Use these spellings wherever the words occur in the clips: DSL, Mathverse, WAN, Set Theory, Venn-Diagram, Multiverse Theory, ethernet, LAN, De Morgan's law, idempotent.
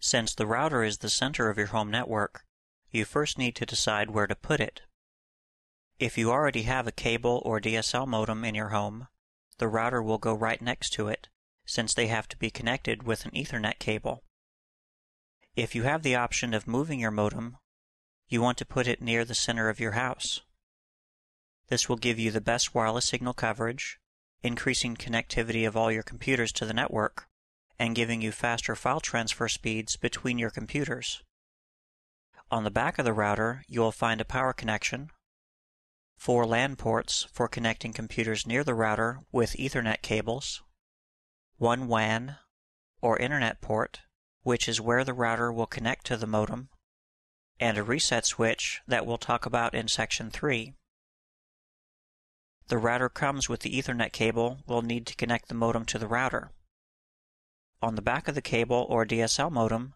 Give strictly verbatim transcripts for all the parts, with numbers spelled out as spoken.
Since the router is the center of your home network, you first need to decide where to put it. If you already have a cable or D S L modem in your home, the router will go right next to it, since they have to be connected with an Ethernet cable. If you have the option of moving your modem, you want to put it near the center of your house. This will give you the best wireless signal coverage, increasing connectivity of all your computers to the network, and giving you faster file transfer speeds between your computers. On the back of the router, you will find a power connection, four LAN ports for connecting computers near the router with Ethernet cables, one W A N or Internet port, which is where the router will connect to the modem, and a reset switch that we'll talk about in section three. The router comes with the Ethernet cable we'll need to connect the modem to the router. On the back of the cable or D S L modem,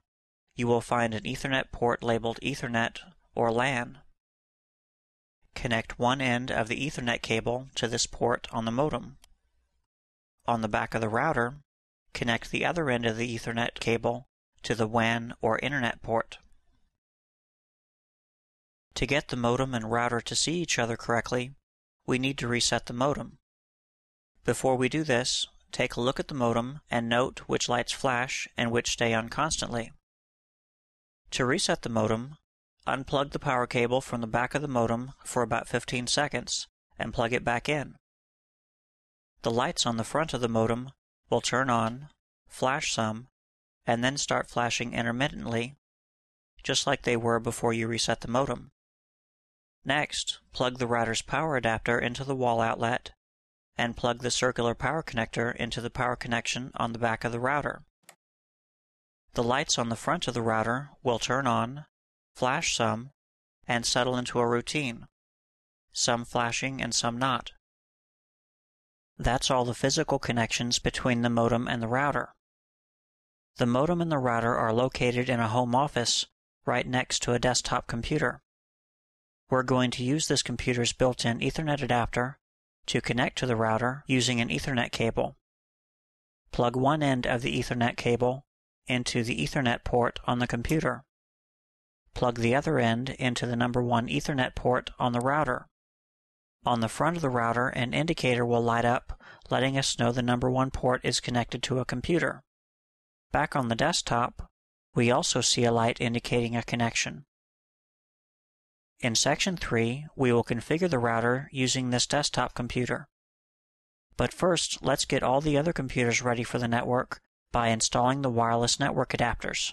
you will find an Ethernet port labeled Ethernet or LAN. Connect one end of the Ethernet cable to this port on the modem. On the back of the router, connect the other end of the Ethernet cable to the W A N or Internet port. To get the modem and router to see each other correctly, we need to reset the modem. Before we do this, take a look at the modem and note which lights flash and which stay on constantly. To reset the modem, unplug the power cable from the back of the modem for about fifteen seconds and plug it back in. The lights on the front of the modem will turn on, flash some, and then start flashing intermittently, just like they were before you reset the modem. Next, plug the router's power adapter into the wall outlet and plug the circular power connector into the power connection on the back of the router. The lights on the front of the router will turn on, flash some, and settle into a routine, some flashing and some not. That's all the physical connections between the modem and the router. The modem and the router are located in a home office right next to a desktop computer. We're going to use this computer's built-in Ethernet adapter to connect to the router using an Ethernet cable. Plug one end of the Ethernet cable into the Ethernet port on the computer. Plug the other end into the number one Ethernet port on the router. On the front of the router, an indicator will light up, letting us know the number one port is connected to a computer. Back on the desktop, we also see a light indicating a connection. In section three, we will configure the router using this desktop computer. But first, let's get all the other computers ready for the network by installing the wireless network adapters.